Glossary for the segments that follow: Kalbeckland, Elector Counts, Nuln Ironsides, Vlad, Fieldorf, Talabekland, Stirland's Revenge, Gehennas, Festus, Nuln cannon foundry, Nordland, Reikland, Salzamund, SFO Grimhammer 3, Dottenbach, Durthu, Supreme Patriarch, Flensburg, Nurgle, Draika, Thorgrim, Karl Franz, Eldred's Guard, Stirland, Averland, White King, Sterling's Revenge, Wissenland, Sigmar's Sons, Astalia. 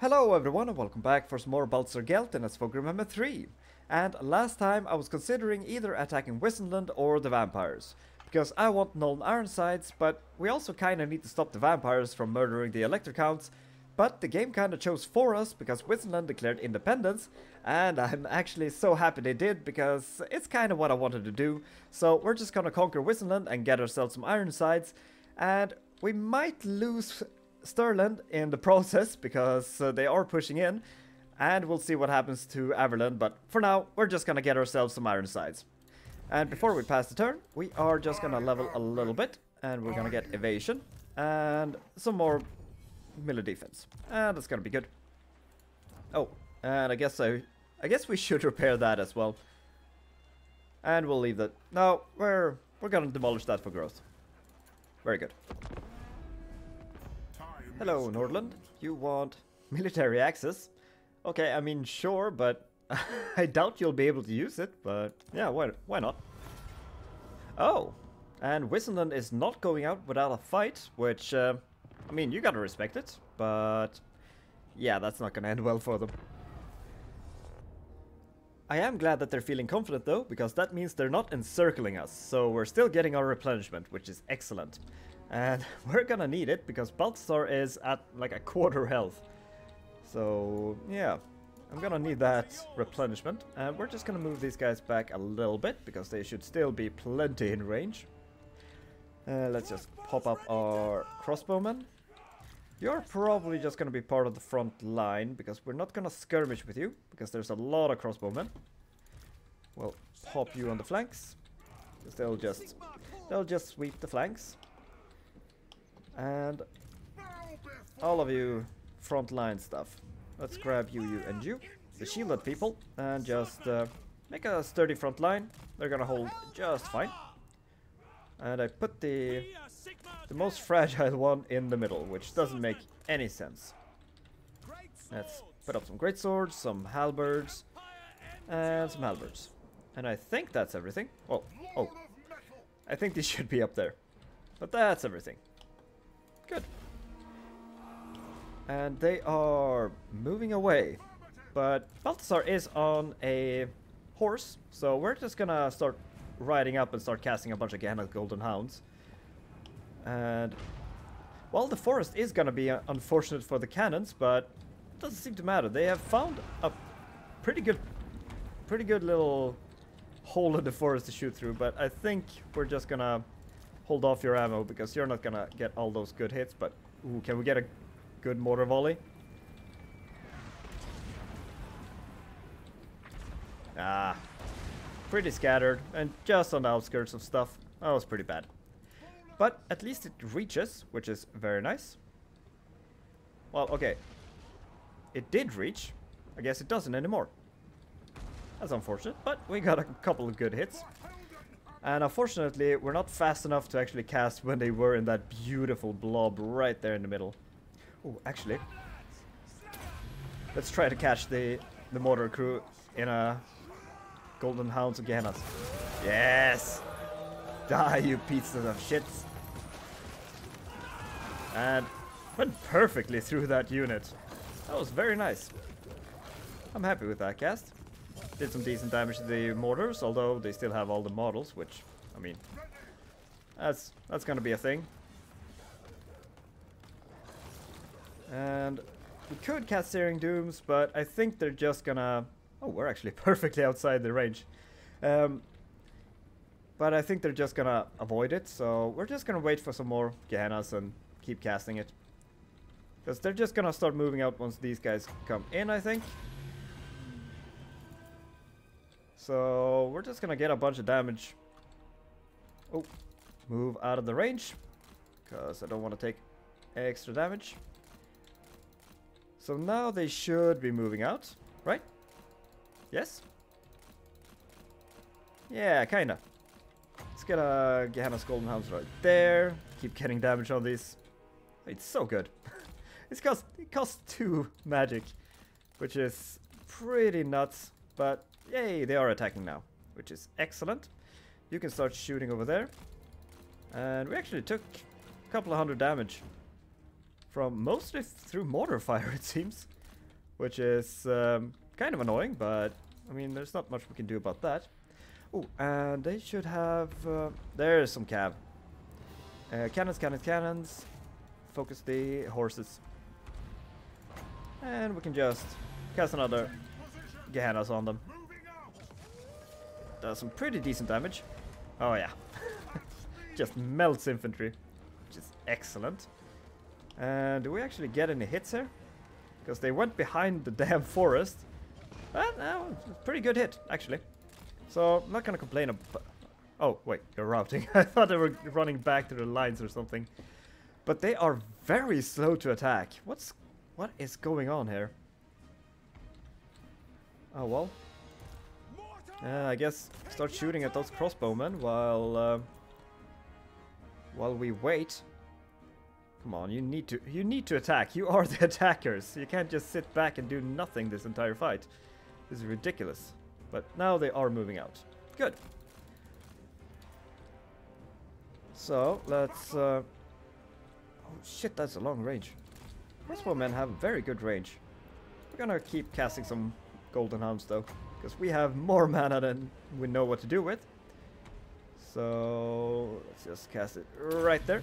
Hello everyone and welcome back for some more Balthasar Gelt in SFO Grimhammer 3. And last time I was considering either attacking Wissenland or the vampires, because I want Nuln Ironsides, but we also kinda need to stop the vampires from murdering the Elector Counts, but the game kinda chose for us because Wissenland declared independence, and I'm actually so happy they did because it's kinda what I wanted to do. So we're just gonna conquer Wissenland and get ourselves some Ironsides, and we might lose Stirland in the process because they are pushing in, and we'll see what happens to Averland, but for now we're just gonna get ourselves some Ironsides. And before we pass the turn, we are just gonna level a little bit, and we're gonna get evasion and some more melee defense, and that's gonna be good. Oh, and I guess we should repair that as well, and we'll leave that. No, we're gonna demolish that for growth. Very good. Hello, Nordland. You want military access? Okay, I mean, sure, but I doubt you'll be able to use it, but yeah, why not? Oh, and Wissenland is not going out without a fight, which, I mean, you gotta respect it, but yeah, that's not gonna end well for them. I am glad that they're feeling confident, though, because that means they're not encircling us, so we're still getting our replenishment, which is excellent. And we're gonna need it, because Balthasar is at like a quarter health. So, yeah. I'm gonna need that replenishment. And we're just gonna move these guys back a little bit, because they should still be plenty in range. Let's just pop up our crossbowmen. You're probably just gonna be part of the front line, because we're not gonna skirmish with you, because there's a lot of crossbowmen. We'll pop you on the flanks, because they'll just sweep the flanks. And all of you frontline stuff. Let's grab you, you, and you, the shielded people, and just make a sturdy front line. They're gonna hold just fine. And I put the most fragile one in the middle, which doesn't make any sense. Let's put up some greatswords, some halberds, and some halberds. And I think that's everything. Well, oh, I think these should be up there. But that's everything. Good. And they are moving away. But Balthasar is on a horse, so we're just gonna start riding up and start casting a bunch again at Golden Hounds. And, well, the forest is gonna be unfortunate for the cannons, but it doesn't seem to matter. They have found a pretty good little hole in the forest to shoot through, but I think we're just gonna hold off your ammo, because you're not gonna get all those good hits, but... Ooh, can we get a good mortar volley? Ah. Pretty scattered, and just on the outskirts of stuff. That was pretty bad. But at least it reaches, which is very nice. Well, okay. It did reach. I guess it doesn't anymore. That's unfortunate, but we got a couple of good hits. And unfortunately, we're not fast enough to actually cast when they were in that beautiful blob right there in the middle. Oh, actually. Let's try to catch the mortar crew in a Golden Hounds of Gehennas. Yes! Die, you pieces of shit! And went perfectly through that unit. That was very nice. I'm happy with that cast. Did some decent damage to the mortars, although they still have all the models, which, I mean, that's gonna be a thing. And we could cast Searing Dooms, but I think they're just gonna... Oh, we're actually perfectly outside the range. But I think they're just gonna avoid it, so we're just gonna wait for some more Gehennas and keep casting it. Because they're just gonna start moving out once these guys come in, I think. So we're just gonna get a bunch of damage. Oh, move out of the range, because I don't want to take extra damage. So now they should be moving out, right? Yes? Yeah, kinda. Let's get a Gehenna's Golden Hounds right there. Keep getting damage on these. It's so good. It costs 2 magic, which is pretty nuts, but... Yay, they are attacking now, which is excellent. You can start shooting over there. And we actually took a couple of hundred damage. From mostly through mortar fire, it seems. which is kind of annoying, but I mean, there's not much we can do about that. Oh, and they should have... there's some cav. Cannons. Focus the horses. And we can just cast another Gehennas on them. Does some pretty decent damage. Oh yeah. Just melts infantry, which is excellent. And do we actually get any hits here? Because they went behind the damn forest. But pretty good hit, actually. So I'm not gonna complain about... Oh wait, you're routing. I thought they were running back to the lines or something. But they are very slow to attack. What is going on here? Oh well. I guess start shooting at those crossbowmen while we wait. Come on, you need to attack. You are the attackers. You can't just sit back and do nothing this entire fight. This is ridiculous. But now they are moving out. Good. So let's. Oh shit, that's a long range. Crossbowmen have very good range. We're gonna keep casting some golden hounds though, because we have more mana than we know what to do with. So let's just cast it right there.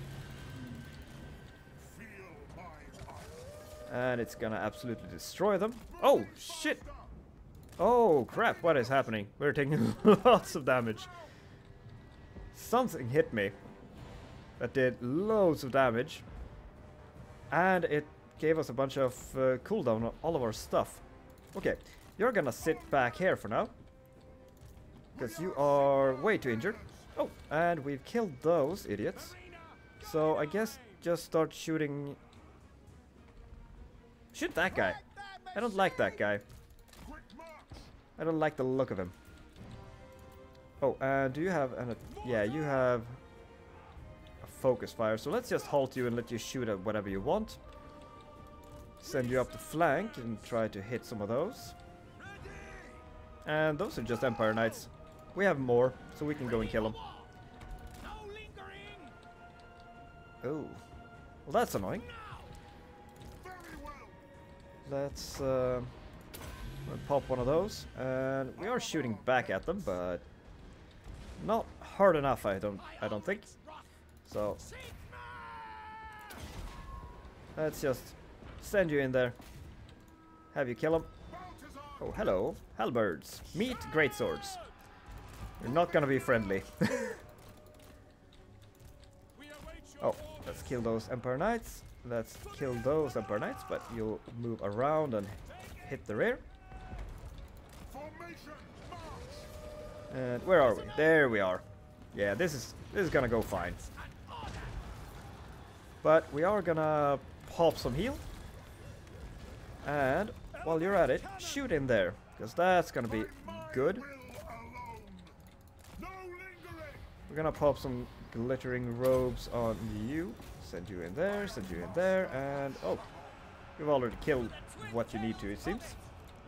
And it's gonna absolutely destroy them. Oh shit! Oh crap, what is happening? We're taking lots of damage. Something hit me that did loads of damage. And it gave us a bunch of cooldown on all of our stuff. Okay, you're gonna sit back here for now, because you are way too injured. Oh, and we've killed those idiots. So I guess just start shooting. Shoot that guy. I don't like that guy. I don't like the look of him. Oh, and do you have an... Yeah, you have a focus fire. So let's just halt you and let you shoot at whatever you want. Send you up the flank and try to hit some of those. And those are just Empire Knights. We have more, so we can go and kill them. Oh. Well, that's annoying. Let's pop one of those. And we are shooting back at them, but not hard enough, I don't think. So let's just send you in there. Have you kill them. Oh, hello. Halberds. Meet greatswords. You're not gonna be friendly. Oh, let's kill those Empire Knights. Let's kill those Empire Knights, but you'll move around and hit the rear. And where are we? There we are. Yeah, this is gonna go fine. But we are gonna pop some heal. And while you're at it, shoot in there, because that's gonna be good. We're gonna pop some glittering robes on you. Send you in there, send you in there, and oh, you've already killed what you need to, it seems.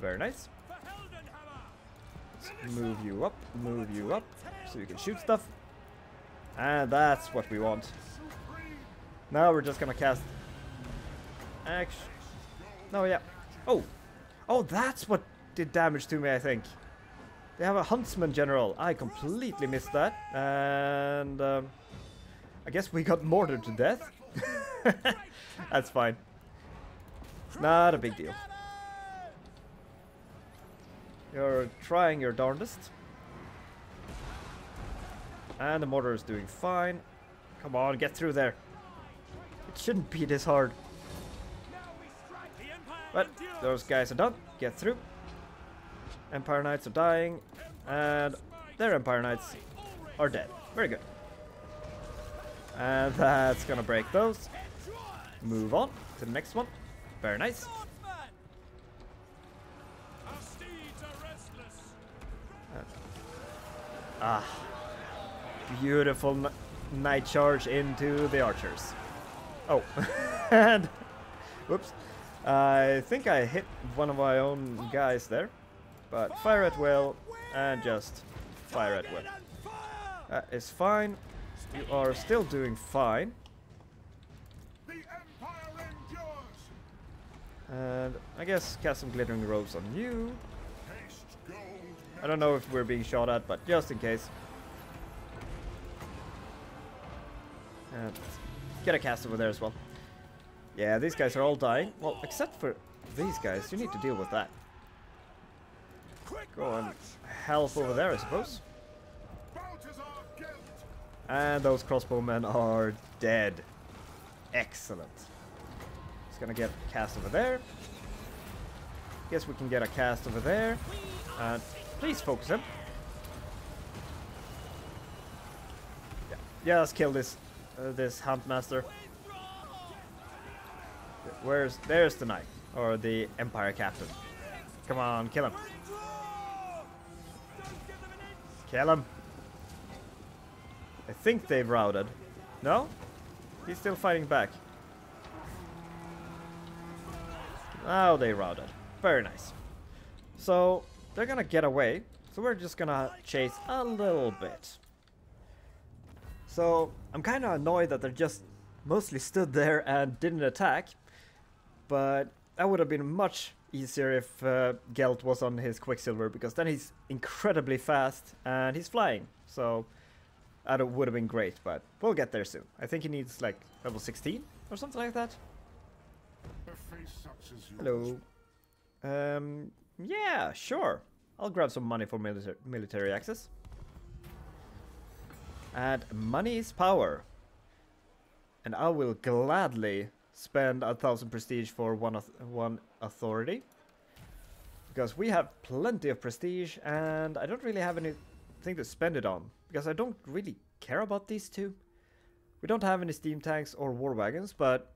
Very nice. Let's move you up, so you can shoot stuff. And that's what we want. Now we're just gonna cast... Action. No, yeah. Oh! Oh, that's what did damage to me, I think. They have a Huntsman General. I completely missed that. And I guess we got mortared to death. That's fine. It's not a big deal. You're trying your darndest. And the mortar is doing fine. Come on, get through there. It shouldn't be this hard. But those guys are done. Get through. Empire Knights are dying, and their Empire Knights are dead. Very good. And that's gonna break those. Move on to the next one. Very nice. Ah, beautiful night charge into the archers. Oh, and whoops. I think I hit one of my own guys there, but fire at will and just fire at will. That is fine. You are still doing fine. And I guess cast some glittering robes on you. I don't know if we're being shot at, but just in case. And get a cast over there as well. Yeah, these guys are all dying. Well, except for these guys. You need to deal with that. Go and help over there, I suppose. And those crossbowmen are dead. Excellent. It's gonna get a cast over there. Guess we can get a cast over there. And please focus him. Yeah, let's kill this this huntmaster. There's the knight or the empire captain. Come on, kill him. Kill him. I think they've routed. No? He's still fighting back. Now they routed. Very nice. So they're gonna get away. So we're just gonna chase a little bit. So I'm kind of annoyed that they just mostly stood there and didn't attack. But that would have been much easier if Gelt was on his Quicksilver, because then he's incredibly fast and he's flying. So that would have been great, but we'll get there soon. I think he needs like level 16 or something like that. Hello. Yeah, sure. I'll grab some money for military access. And money is power. And I will gladly spend 1,000 prestige for one authority. Because we have plenty of prestige and I don't really have anything to spend it on. Because I don't really care about these two. We don't have any steam tanks or war wagons, but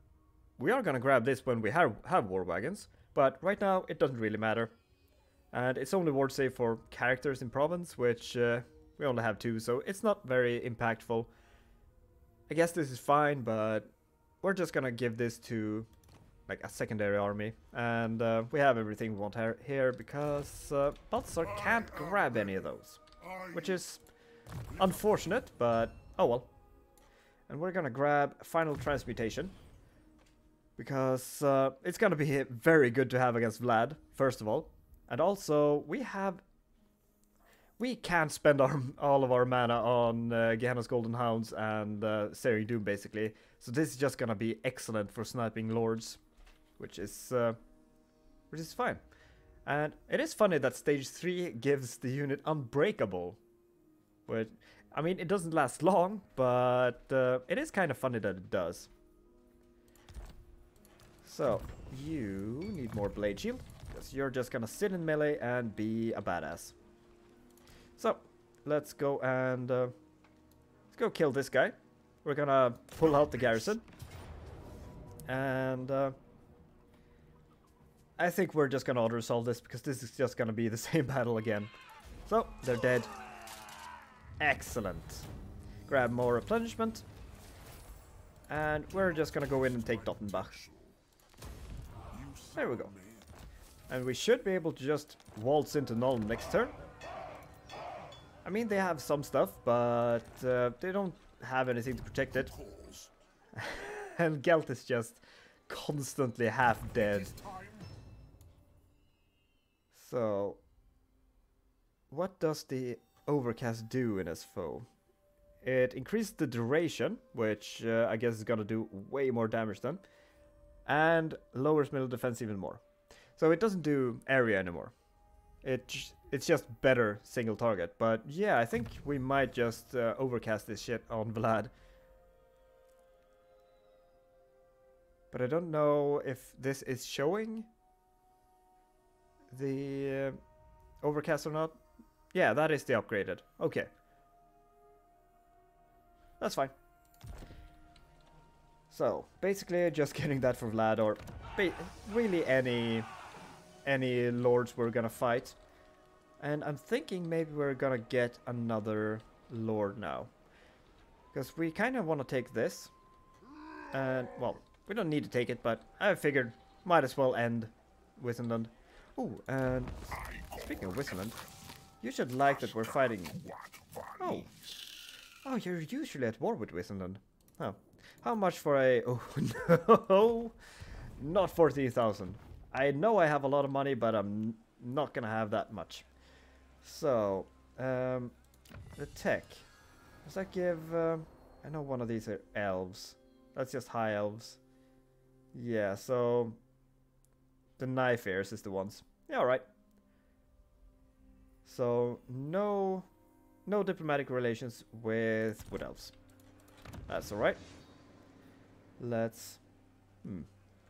we are going to grab this when we have war wagons. But right now, it doesn't really matter. And it's only ward save for characters in province, which we only have two, so it's not very impactful. I guess this is fine, but we're just going to give this to like a secondary army. And we have everything we want here, because Balthasar can't grab any of those, which is unfortunate, but oh well. And we're gonna grab Final Transmutation, because it's gonna be very good to have against Vlad, first of all. And also, we can't spend all of our mana on Gehenna's Golden Hounds and Searing Doom, basically. So this is just gonna be excellent for sniping lords, which is fine. And it is funny that stage 3 gives the unit Unbreakable. But, I mean, it doesn't last long, but it is kind of funny that it does. So, you need more Blade Shield, because you're just gonna sit in melee and be a badass. So, let's go and let's go kill this guy. We're gonna pull out the garrison. And I think we're just gonna auto-resolve this, because this is just gonna be the same battle again. So, they're dead. Excellent. Grab more replenishment. And we're just gonna go in and take Dottenbach. There we go. And we should be able to just waltz into Nuln next turn. I mean, they have some stuff, but they don't have anything to protect it. And Gelt is just constantly half dead. So, what does the Overcast do in SFO? It increased the duration, which I guess is gonna do way more damage then, and lowers middle defense even more. So it doesn't do area anymore. It's just better single target. But yeah, I think we might just overcast this shit on Vlad. But I don't know if this is showing the overcast or not. Yeah, that is the upgraded. Okay. That's fine. So, basically just getting that for Vlad, or really any lords we're gonna fight. And I'm thinking maybe we're gonna get another lord now. Because we kind of want to take this. And, well, we don't need to take it, but I figured might as well end Wissenland. Ooh, and speaking of Wissenland, you should like that we're fighting. Oh. Oh, you're usually at war with Wissenland. Oh. How much for a... Oh, no. Not 14,000. I know I have a lot of money, but I'm not gonna have that much. So, the tech. Does that give... I know one of these are elves. That's just high elves. Yeah, so... The knife heirs is the ones. Yeah, alright. So, no diplomatic relations with wood elves. That's alright. Let's...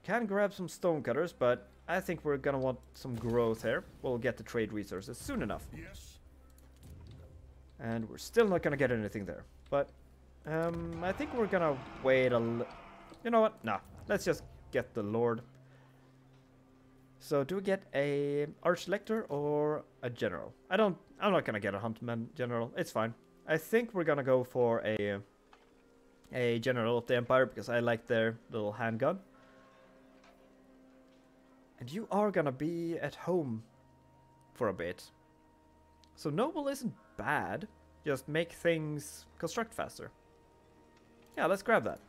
Can grab some stonecutters, but I think we're gonna want some growth here. We'll get the trade resources soon enough. Yes. And we're still not gonna get anything there. But I think we're gonna wait a little. You know what? Nah. Let's just get the Lord. So do we get a Archlector or a General? I'm not gonna get a Huntman General. It's fine. I think we're gonna go for a General of the Empire because I like their little handgun. And you are gonna be at home for a bit. So Noble isn't bad. Just make things construct faster. Yeah, let's grab that.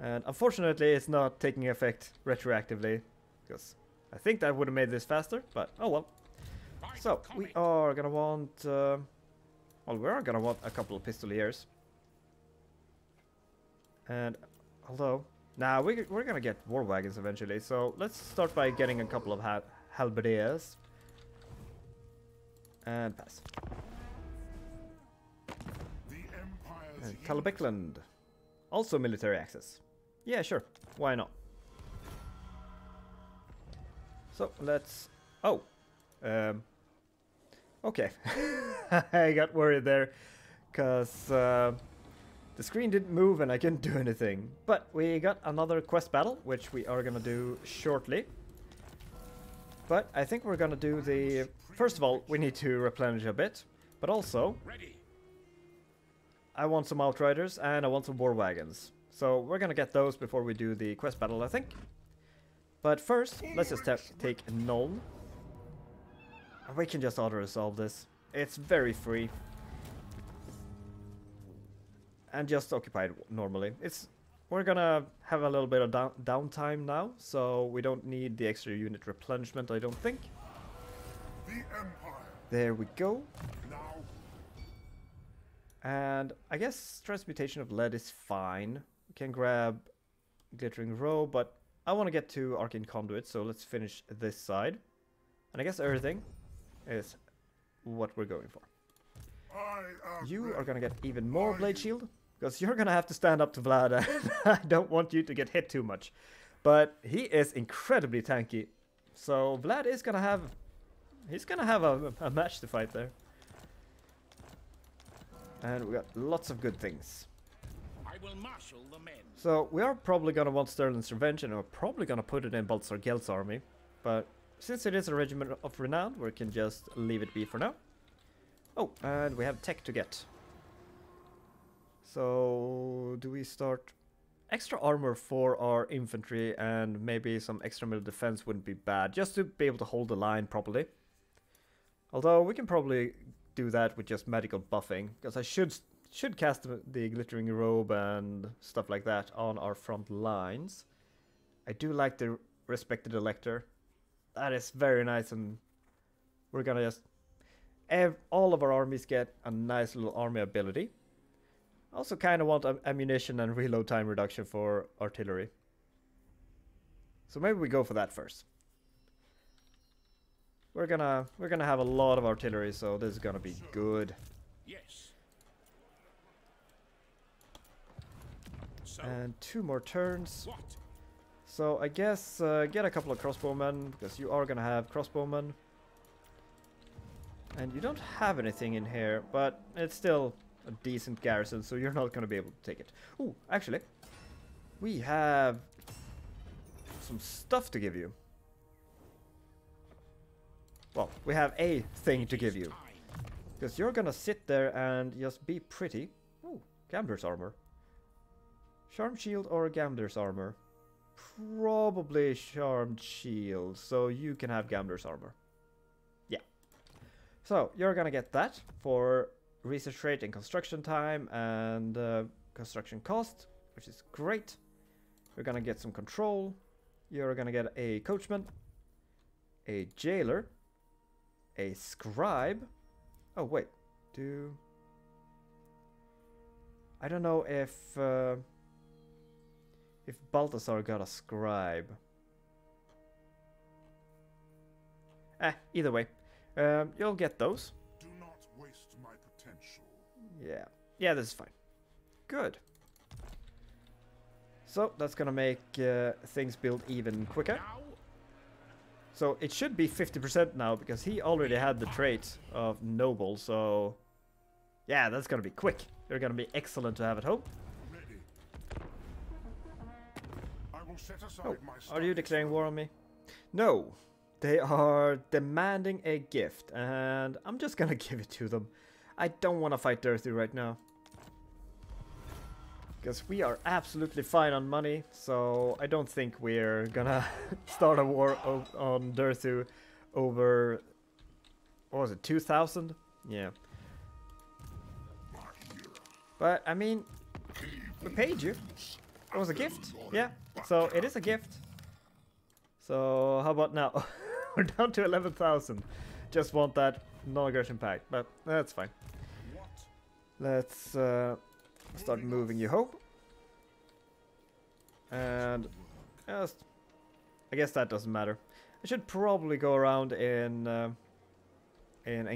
And unfortunately, it's not taking effect retroactively, because I think that would have made this faster, but oh well. So, we are gonna want... well, we are gonna want a couple of pistoliers. And, although... Nah, we're gonna get war wagons eventually, so let's start by getting a couple of halberdiers. And pass. Kalbeckland. Also military access. Yeah, sure. Why not? So, let's... Oh! Okay. I got worried there, because... the screen didn't move and I couldn't do anything. But we got another quest battle, which we are gonna do shortly. But I think we're gonna do the... First of all, we need to replenish a bit. But also... I want some Outriders and I want some War Wagons. So we're gonna get those before we do the quest battle, I think. But first, let's just take Nuln. We can just auto-resolve this. It's very free. And just occupy it normally. We're gonna have a little bit of downtime now, so we don't need the extra unit replenishment, I don't think. The Empire. There we go. Now. And I guess transmutation of lead is fine. We can grab glittering row, but I want to get to arcane conduit, so let's finish this side. And I guess everything is what we're going for. You are gonna get even more blade shield. Because you're going to have to stand up to Vlad. I don't want you to get hit too much. But he is incredibly tanky. So Vlad is going to have... He's going to have a match to fight there. And we got lots of good things. I will marshal the men. So we are probably going to want Sterling's Revenge. And we're probably going to put it in Balthasar Gelt's army. But since it is a regiment of renown, we can just leave it be for now. Oh, and we have tech to get. So, do we start extra armor for our infantry and maybe some extra middle defense wouldn't be bad, just to be able to hold the line properly. Although we can probably do that with just medical buffing, because I should cast the glittering robe and stuff like that on our front lines. I do like the respected elector. That is very nice, and we're gonna just... all of our armies get a nice little army ability. Also kind of want ammunition and reload time reduction for artillery. So maybe we go for that first. We're gonna have a lot of artillery, so this is gonna be good. Yes. And two more turns. What? So I guess get a couple of crossbowmen, because you are gonna have crossbowmen. And you don't have anything in here, but it's still... a decent garrison, so you're not going to be able to take it. Ooh, actually, we have some stuff to give you. Well, we have a thing to give you. Because you're going to sit there and just be pretty. Ooh, Gambler's Armor. Charmed Shield or Gambler's Armor? Probably Charmed Shield, so you can have Gambler's Armor. Yeah. So, you're going to get that for... research rate and construction time and construction cost, which is great. We're gonna get some control. You're gonna get a coachman, a jailer, a scribe. Oh wait, do I don't know if Balthasar got a scribe. Either way, you'll get those. Do not waste my potential. Yeah, yeah, this is fine. Good. So that's gonna make things build even quicker. So it should be 50% now because he already had the trait of noble. So yeah, that's gonna be quick. You're gonna be excellent to have at home. Oh, are you declaring war on me? No, they are demanding a gift, and I'm just gonna give it to them. I don't want to fight Durthu right now, because we are absolutely fine on money, so I don't think we're gonna start a war on Durthu over, what was it, 2,000? Yeah. But, I mean, we paid you. It was a gift, yeah, so it is a gift. So, how about now? We're down to 11,000. Just want that non-aggression pact, but that's fine. Let's... start moving you home. And just, I guess that doesn't matter. I should probably go around in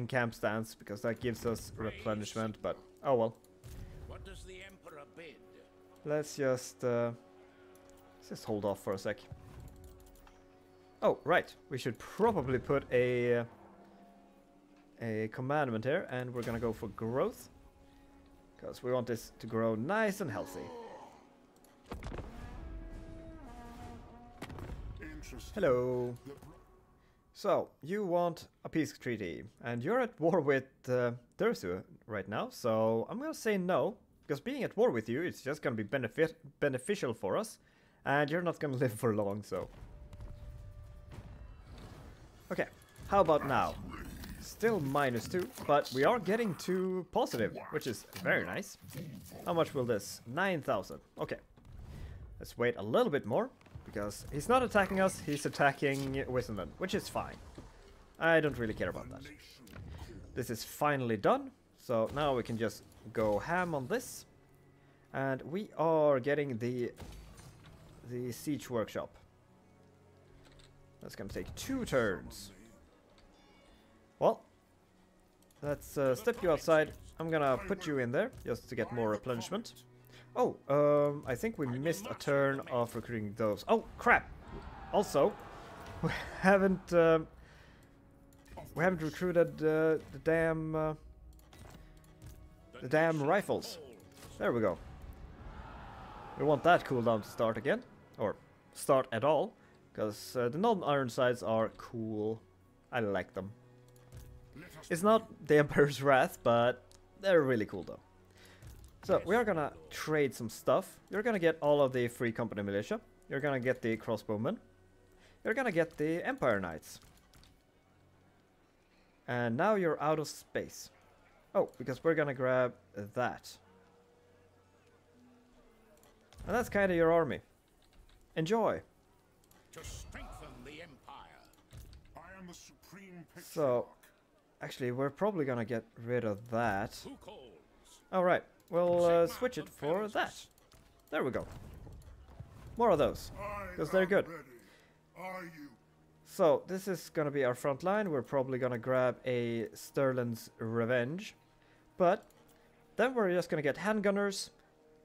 camp stance because that gives us replenishment, but oh well. What does the Emperor bid? Let's just hold off for a sec. Oh right, we should probably put a commandment here, and we're gonna go for growth. Because we want this to grow nice and healthy. Hello. So, you want a peace treaty. And you're at war with Durthu right now. So, I'm going to say no. Because being at war with you, it's just going to be beneficial for us. And you're not going to live for long, so... Okay, how about now? Still -2, but we are getting to positive, which is very nice. How much will this? 9,000. Okay. Let's wait a little bit more, because he's not attacking us, he's attacking Wissenland, which is fine. I don't really care about that. This is finally done, so now we can just go ham on this. And we are getting the siege workshop. That's gonna take 2 turns. Well, let's step you outside. I'm gonna put you in there, just to get more replenishment. Oh, I think we missed a turn of recruiting those. Oh, crap! Also, we haven't recruited the damn rifles. There we go. We want that cooldown to start again, or start at all, because the Nuln Ironsides are cool. I like them. It's not the Emperor's Wrath, but they're really cool though. So we are gonna trade some stuff. You're gonna get all of the free company militia. You're gonna get the crossbowmen. You're gonna get the Empire Knights. And now you're out of space. Oh, because we're gonna grab that. And that's kinda your army. Enjoy! To strengthen the Empire. I am the supreme patriarch. So actually, we're probably gonna get rid of that. Alright, we'll switch it for that. There we go. More of those, because they're good. So, this is gonna be our front line. We're probably gonna grab a Sterling's Revenge. But, then we're just gonna get handgunners,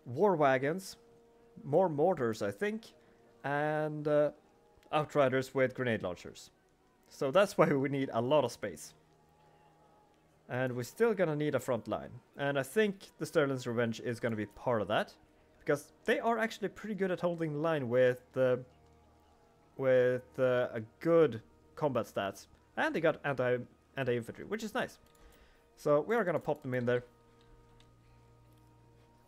war wagons, more mortars, I think, and outriders with grenade launchers. So that's why we need a lot of space. And we're still gonna need a front line. And I think the Sterling's Revenge is gonna be part of that. Because they are actually pretty good at holding the line with a good combat stats. And they got anti-infantry, which is nice. So we are gonna pop them in there.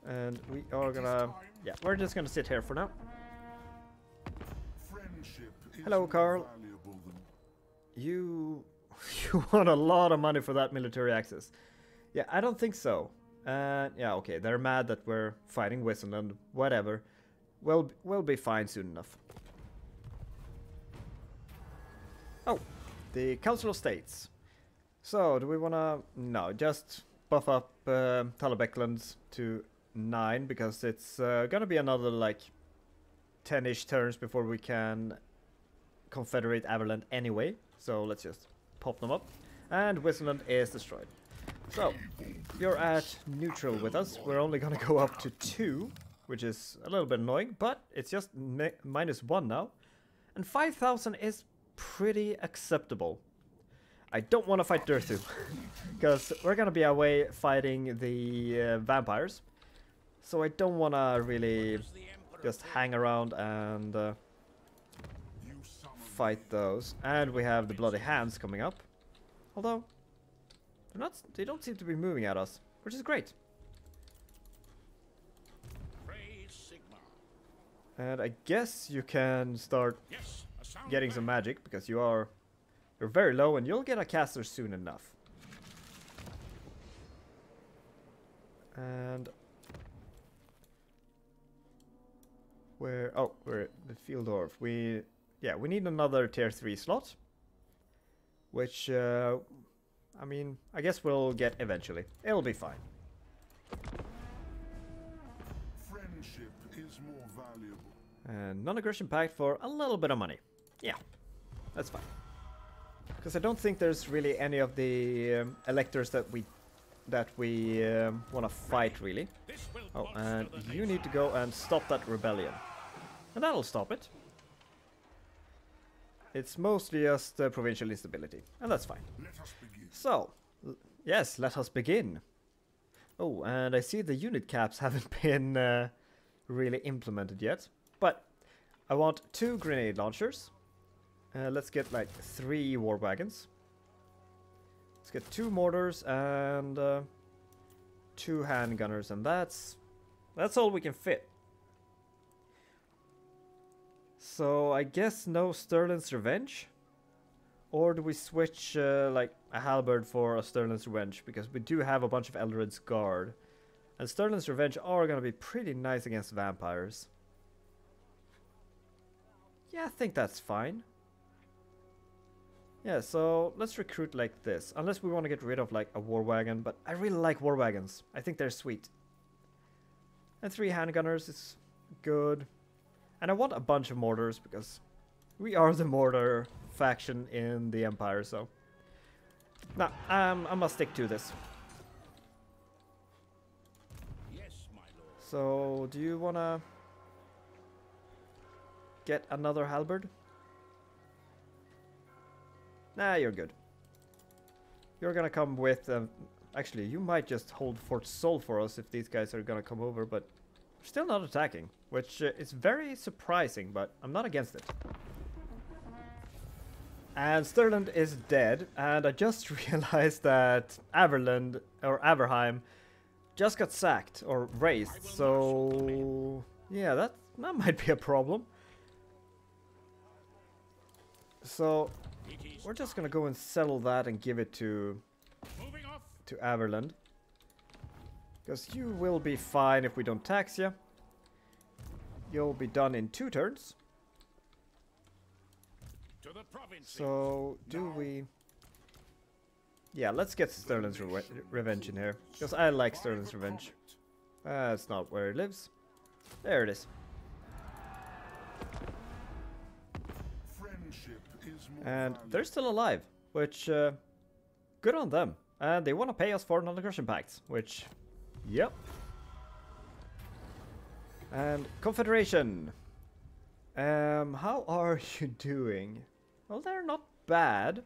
And we are gonna... yeah, we're just gonna sit here for now. Hello, Karl. You want a lot of money for that military access. Yeah, I don't think so. Yeah, okay, they're mad that we're fighting Wissenland, whatever. We'll be fine soon enough. Oh, the Council of States. So, do we want to... No, just buff up Talabekland to 9, because it's going to be another, like, 10-ish turns before we can confederate Averland anyway. So, let's just pop them up. And Wissenland is destroyed. So, you're at neutral with us. We're only going to go up to 2, which is a little bit annoying, but it's just -1 now. And 5,000 is pretty acceptable. I don't want to fight Durthu, because we're going to be away fighting the vampires, so I don't want to really just hang around and fight those. And we have the bloody hands coming up, although they don't seem to be moving at us, which is great. And I guess you can start getting some magic, because you are... You're very low, and you'll get a caster soon enough. And... Where... Oh, we're at the Fieldorf. Yeah, we need another tier 3 slot. Which, I mean, I guess we'll get eventually. It'll be fine. Friendship is more valuable. And non-aggression pact for a little bit of money. Yeah, that's fine. Because I don't think there's really any of the electors that we want to fight, really. Oh, and you need to go and stop that rebellion. And that'll stop it. It's mostly just provincial instability, and that's fine. So, yes, let us begin. Oh, and I see the unit caps haven't been really implemented yet. But I want 2 grenade launchers. Let's get like 3 war wagons. Let's get 2 mortars and 2 hand gunners, and that's all we can fit. So I guess no Stirland's Revenge, or do we switch like a halberd for a Stirland's Revenge, because we do have a bunch of Eldred's Guard, and Stirland's Revenge are gonna be pretty nice against vampires. Yeah, I think that's fine. Yeah, so let's recruit like this, unless we want to get rid of like a war wagon, but I really like war wagons. I think they're sweet. And 3 hand gunners is good. And I want a bunch of mortars, because we are the mortar faction in the Empire, so... Nah, I must stick to this. Yes, my lord. So, do you want to get another halberd? Nah, you're good. You're gonna come with... actually, you might just hold Fort Sol for us if these guys are gonna come over, but... We're still not attacking, which is very surprising, but I'm not against it. And Stirland is dead, and I just realized that Averland, or Averheim, just got sacked, or razed, so... Yeah, that might be a problem. So... We're just gonna go and settle that and give it to Averland, because you will be fine if we don't tax you. You'll be done in 2 turns. To the province. So do we? Yeah, let's get Sterling's Revenge in here, because I like Sterling's Revenge. That's not where it lives. There it is. And they're still alive, which, good on them. And they want to pay us for non-aggression pacts, which, yep. And Confederation. How are you doing? Well, they're not bad.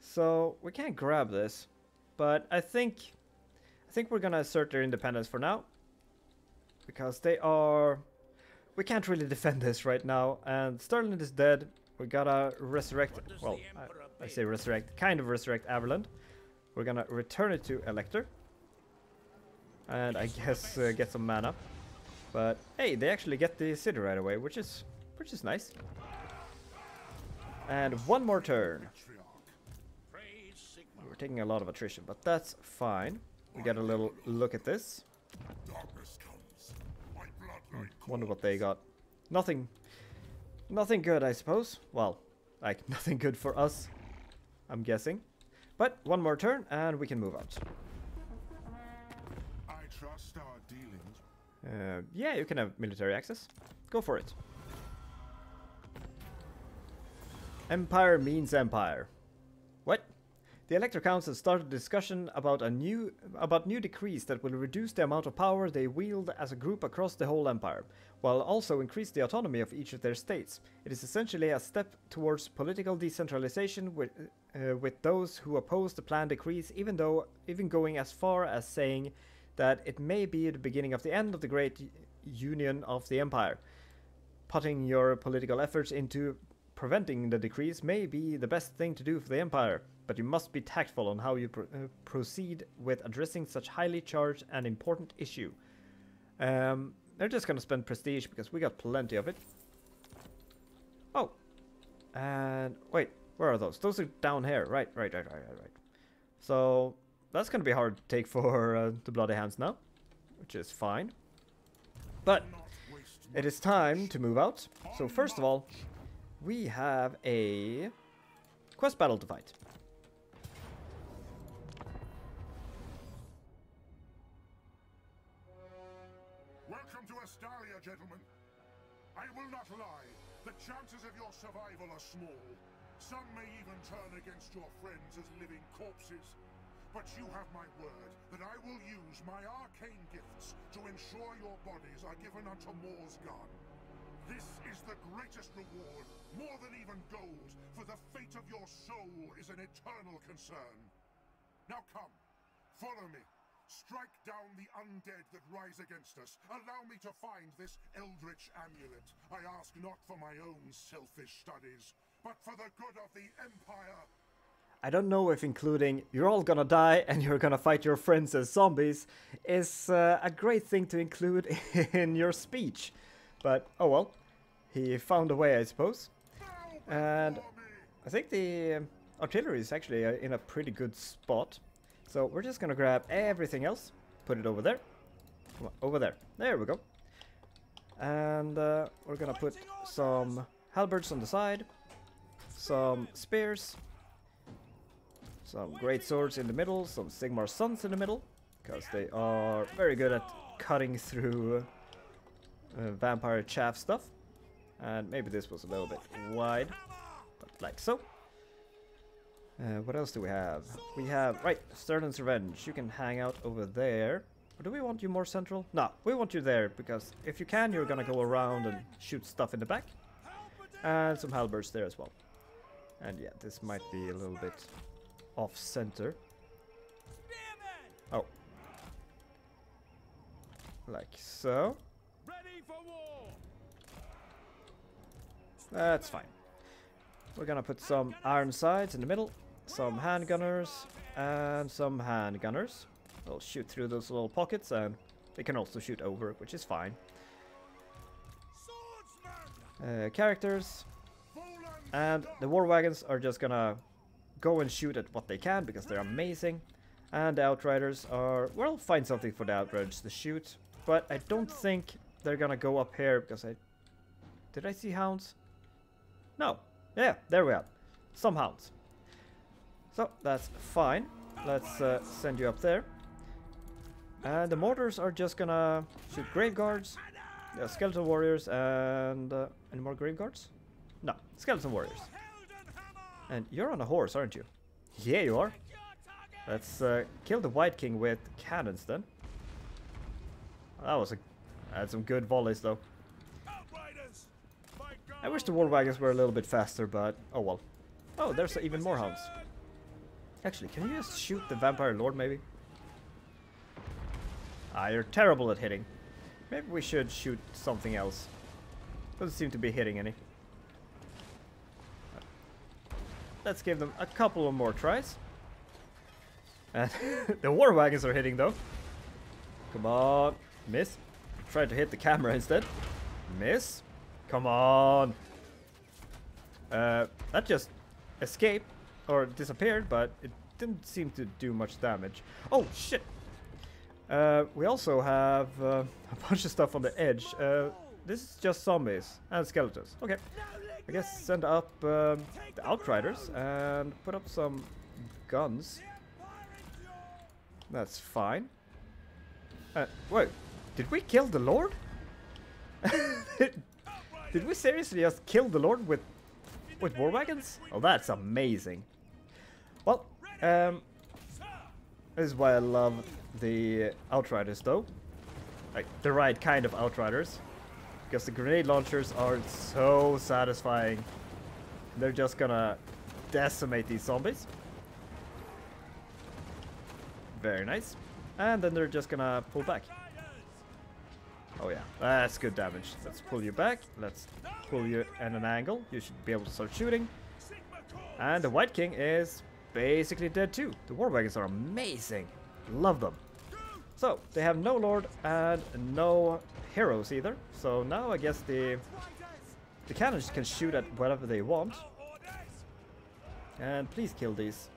So, we can't grab this. But I think we're going to assert their independence for now. Because they are... We can't really defend this right now. And Sterling is dead. We gotta resurrect, well, I say resurrect, kind of resurrect Averland. We're gonna return it to Elector. And I guess get some mana. But hey, they actually get the city right away, which is nice. And 1 more turn. We're taking a lot of attrition, but that's fine. We got a little look at this. Wonder what they got. Nothing good, I suppose. Well, like, nothing good for us, I'm guessing. But one more turn, and we can move out. I trust our dealings. Yeah, you can have military access. Go for it. Empire means empire. What? The Elector Council started a discussion about new decrees that will reduce the amount of power they wield as a group across the whole empire, while also increase the autonomy of each of their states. It is essentially a step towards political decentralization with those who oppose the planned decrees, even going as far as saying that it may be the beginning of the end of the great union of the empire. Putting your political efforts into preventing the decrees may be the best thing to do for the empire, but you must be tactful on how you proceed with addressing such highly charged and important issue. They're just gonna spend prestige because we got plenty of it. Oh, and wait, where are those? Those are down here, right. So that's gonna be hard to take for the bloody hands now, which is fine. But it is time to move out. So first of all, we have a quest battle to fight. Welcome to Astalia, gentlemen. I will not lie, the chances of your survival are small. Some may even turn against your friends as living corpses. But you have my word that I will use my arcane gifts to ensure your bodies are given unto Morr's Garden. This is the greatest reward, more than even gold, for the fate of your soul is an eternal concern. Now come, follow me. Strike down the undead that rise against us. Allow me to find this eldritch amulet. I ask not for my own selfish studies, but for the good of the Empire. I don't know if including "you're all gonna die and you're gonna fight your friends as zombies" is a great thing to include in your speech. But, oh well, he found a way, I suppose. And I think the artillery is actually in a pretty good spot. So we're just gonna grab everything else, put it over there. Come on, over there. There we go. And we're gonna put some halberds on the side, some spears, some great swords in the middle, some Sigmar's Sons in the middle, because they are very good at cutting through vampire chaff stuff. And maybe this was a little bit wide, but like so. What else do we have? We have, right, Sterling's Revenge. You can hang out over there. Or do we want you more central? No, we want you there, because if you can, you're gonna go around and shoot stuff in the back. And some halberds there as well. And yeah, this might be a little bit off center. Oh, like so. That's fine. We're gonna put some Ironsides in the middle, some handgunners, and some handgunners. They'll shoot through those little pockets, and they can also shoot over, which is fine. Characters. And the war wagons are just gonna go and shoot at what they can, because they're amazing. And the Outriders are... well, find something for the Outriders to shoot. But I don't think they're gonna go up here, because I... did I see hounds? No. Yeah, there we are. Some hounds. So, that's fine. Let's send you up there. And the mortars are just gonna shoot grave guards, skeleton warriors, and... any more grave guards? No, skeleton warriors. And you're on a horse, aren't you? Yeah, you are. Let's kill the White King with cannons, then. That was a... I had some good volleys, though. I wish the war wagons were a little bit faster, but oh well. Oh, there's even more hounds. Actually, can you just shoot the vampire lord, maybe? Ah, you're terrible at hitting. Maybe we should shoot something else. Doesn't seem to be hitting any. Let's give them a couple of more tries. And the war wagons are hitting, though. Come on. Miss. Try to hit the camera instead. Miss. Come on. That just escaped or disappeared, but it didn't seem to do much damage. Oh shit. We also have a bunch of stuff on the edge. This is just zombies and skeletons. Okay, I guess send up the Outriders and put up some guns. That's fine. Wait, did we kill the Lord? Did we seriously just kill the Lord with war wagons? Oh, that's amazing. Well, this is why I love the Outriders, though. Like, the right kind of Outriders. Because the grenade launchers are so satisfying. They're just gonna decimate these zombies. Very nice. And then they're just gonna pull back. Oh yeah, that's good damage. Let's pull you back. Let's pull you at an angle. You should be able to start shooting. And the White King is basically dead too. The war wagons are amazing. Love them. So, they have no Lord and no heroes either. So now I guess the cannons can shoot at whatever they want. And please kill these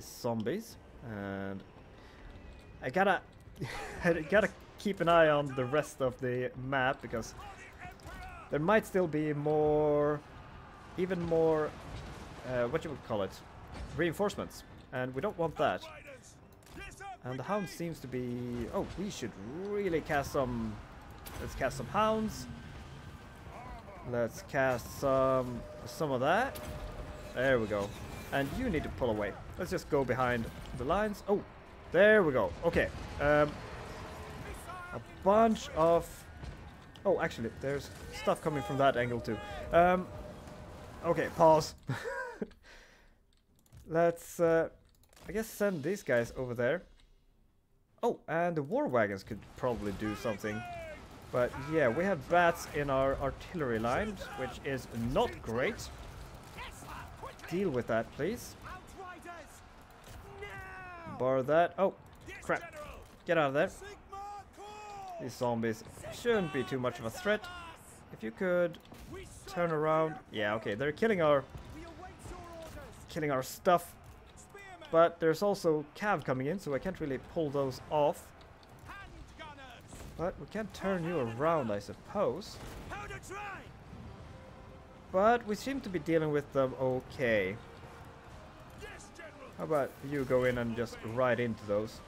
zombies. And I gotta keep an eye on the rest of the map, because there might still be more, even more, what you would call it, reinforcements, and we don't want that. And the hound seems to be... oh, we should really cast some... let's cast some hounds. Let's cast some of that. There we go. And you need to pull away. Let's just go behind the lines. Oh, there we go. Okay. A bunch of... oh, actually, there's stuff coming from that angle too. Okay, pause. Let's, I guess, send these guys over there. Oh, and the war wagons could probably do something. But yeah, we have bats in our artillery lines, which is not great. Deal with that, please. Borrow that. Oh, crap. Get out of there. These zombies shouldn't be too much of a threat. If you could turn around. Yeah, okay, they're killing our stuff. But there's also cav coming in, so I can't really pull those off. But we can turn you around, I suppose. But we seem to be dealing with them okay. How about you go in and just ride into those?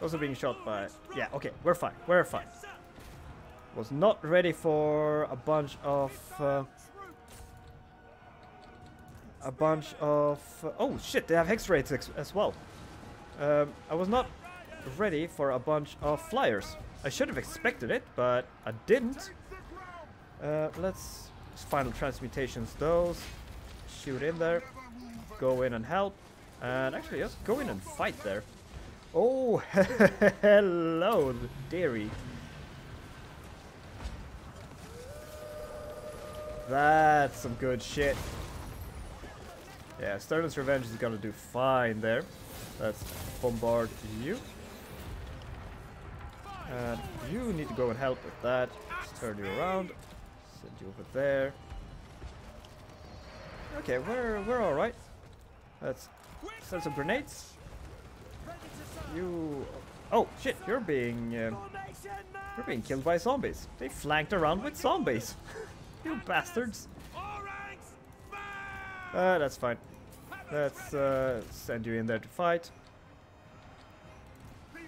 Those are being shot by... yeah, okay, we're fine, we're fine. Was not ready for a bunch of... oh shit, they have hex rates as well. I was not ready for a bunch of flyers. I should have expected it, but I didn't. Let's final transmutations those. Shoot in there. Go in and help. And actually, just go in and fight there. Oh, hello, dearie. That's some good shit. Yeah, Sterling's Revenge is gonna do fine there. Let's bombard you. And you need to go and help with that. Just turn you around. Send you over there. Okay, we're alright. Let's send some grenades. You... oh shit, you're being killed by zombies. They flanked around with zombies. You bastards. That's fine. Let's send you in there to fight. Let's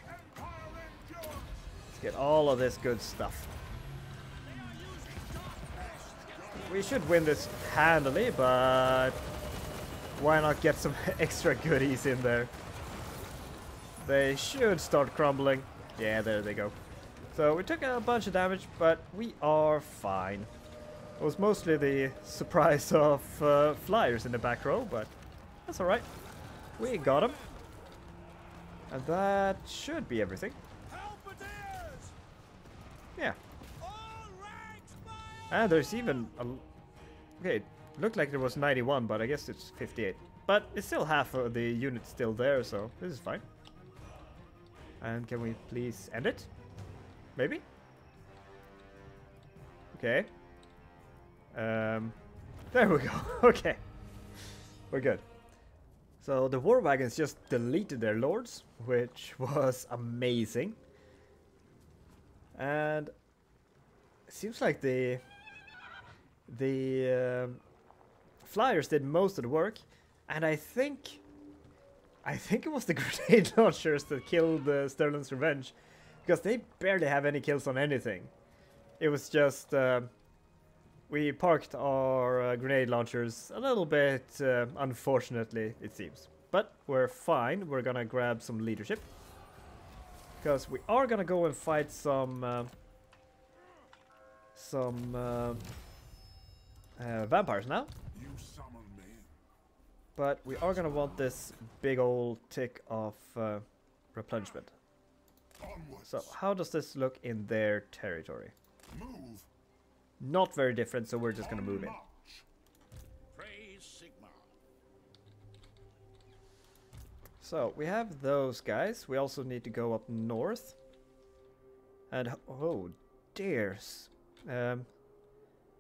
get all of this good stuff. We should win this handily, but why not get some extra goodies in there? They should start crumbling. Yeah, there they go. So we took a bunch of damage, but we are fine. It was mostly the surprise of flyers in the back row, but that's alright. We got them. And that should be everything. Yeah. And there's even a... okay, it looked like there was 91, but I guess it's 58. But it's still half of the unit still there, so this is fine. And can we please end it? Maybe? Okay. There we go. Okay. We're good. So the war wagons just deleted their lords, which was amazing. And it seems like the flyers did most of the work, and I think it was the grenade launchers that killed Sterling's Revenge, because they barely have any kills on anything. It was just we parked our grenade launchers a little bit unfortunately, it seems, but we're fine. We're gonna grab some leadership, because we are gonna go and fight some vampires now. You summon me. But we are gonna want this big old tick of replenishment. Onwards. So how does this look in their territory? Move. Not very different, so we're just gonna move in. Praise Sigma. So we have those guys. We also need to go up north. And oh dear,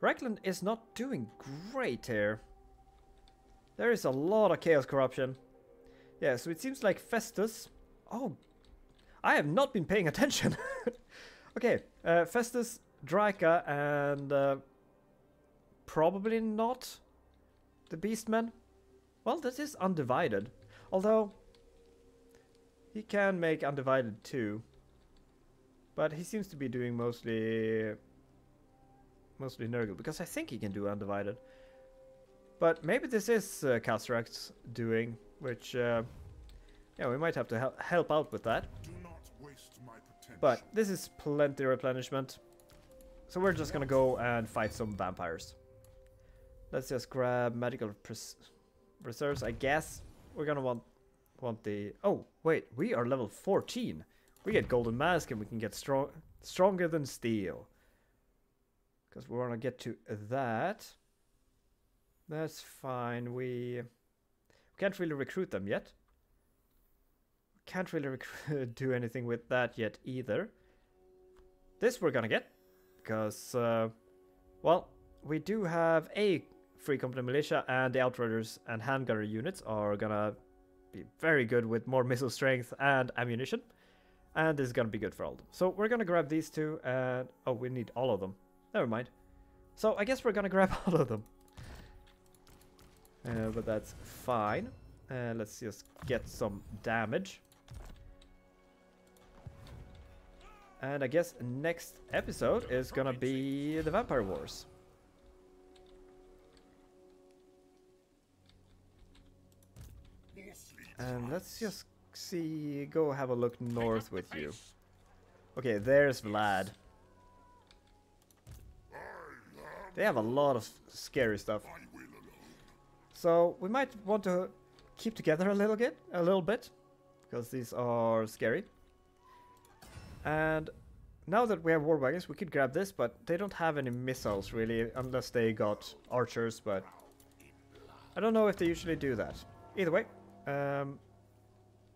Reikland is not doing great here. There is a lot of chaos corruption. Yeah, so it seems like Festus... Oh, I have not been paying attention. Okay, Festus, Draika, and probably not the Beastmen. Well, this is undivided. Although, he can make undivided too. But he seems to be doing mostly Nurgle, because I think he can do undivided. But maybe this is Kasrak's doing, which yeah, we might have to help out with that. Do not waste my potential. But this is plenty of replenishment, so we're just gonna go and fight some vampires. Let's just grab medical reserves, I guess. We're gonna want the... Oh wait, we are level 14. We get golden mask and we can get stronger than steel. Because we want to get to that. That's fine. We can't really recruit them yet. Can't really do anything with that yet either. This we're gonna get. Because, well, we do have a free company militia, and the Outriders and Handgunner units are gonna be very good with more missile strength and ammunition. And this is gonna be good for all of them. So we're gonna grab these two and... Oh, we need all of them. Never mind. So I guess we're gonna grab all of them. But that's fine. Let's just get some damage. And I guess next episode is gonna be the Vampire Wars. And let's just see... Go have a look north with you. Okay, there's Vlad. They have a lot of scary stuff. So we might want to keep together a little bit, because these are scary. And now that we have war wagons, we could grab this, but they don't have any missiles really, unless they got archers, but I don't know if they usually do that. Either way,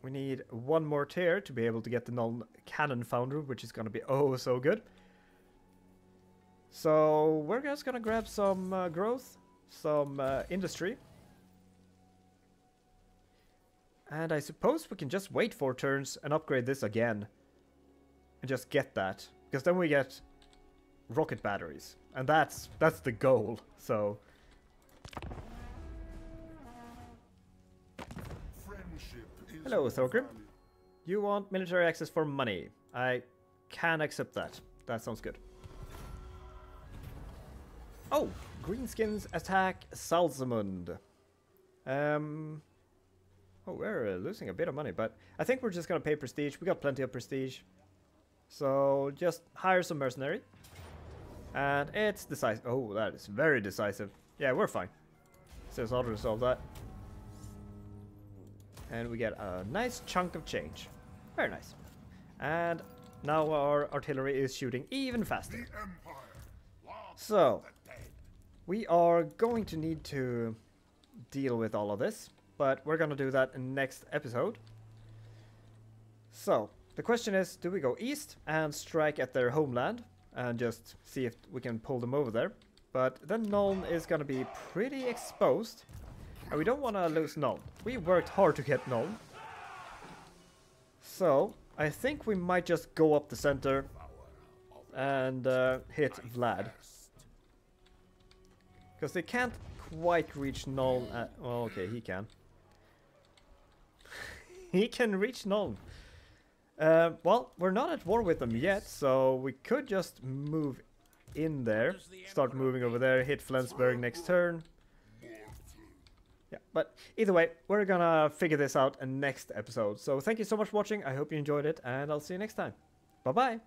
we need one more tier to be able to get the Nuln cannon foundry, which is going to be oh so good. So we're just gonna grab some growth, some industry. And I suppose we can just wait 4 turns and upgrade this again. And just get that. Because then we get rocket batteries. And that's the goal, so... Hello, Thorgrim. You want military access for money. I can accept that. That sounds good. Oh, Greenskins attack Salzamund. Oh, we're losing a bit of money, but I think we're just gonna pay prestige. We got plenty of prestige, so just hire some mercenary, and it's decisive. Oh, that is very decisive. Yeah, we're fine. Says auto resolve that, and we get a nice chunk of change. Very nice. And now our artillery is shooting even faster. So. We are going to need to deal with all of this, but we're going to do that in next episode. So, the question is, do we go east and strike at their homeland and just see if we can pull them over there? But then Nuln is going to be pretty exposed, And we don't want to lose Nuln. We worked hard to get Nuln. So, I think we might just go up the center and hit Vlad. Because they can't quite reach Nuln. Oh, okay, he can. He can reach Nuln. Well, we're not at war with them yet, so we could just move in there. Start moving over there, hit Flensburg next turn. Yeah, but either way, we're gonna figure this out in next episode. So thank you so much for watching. I hope you enjoyed it, and I'll see you next time. Bye-bye!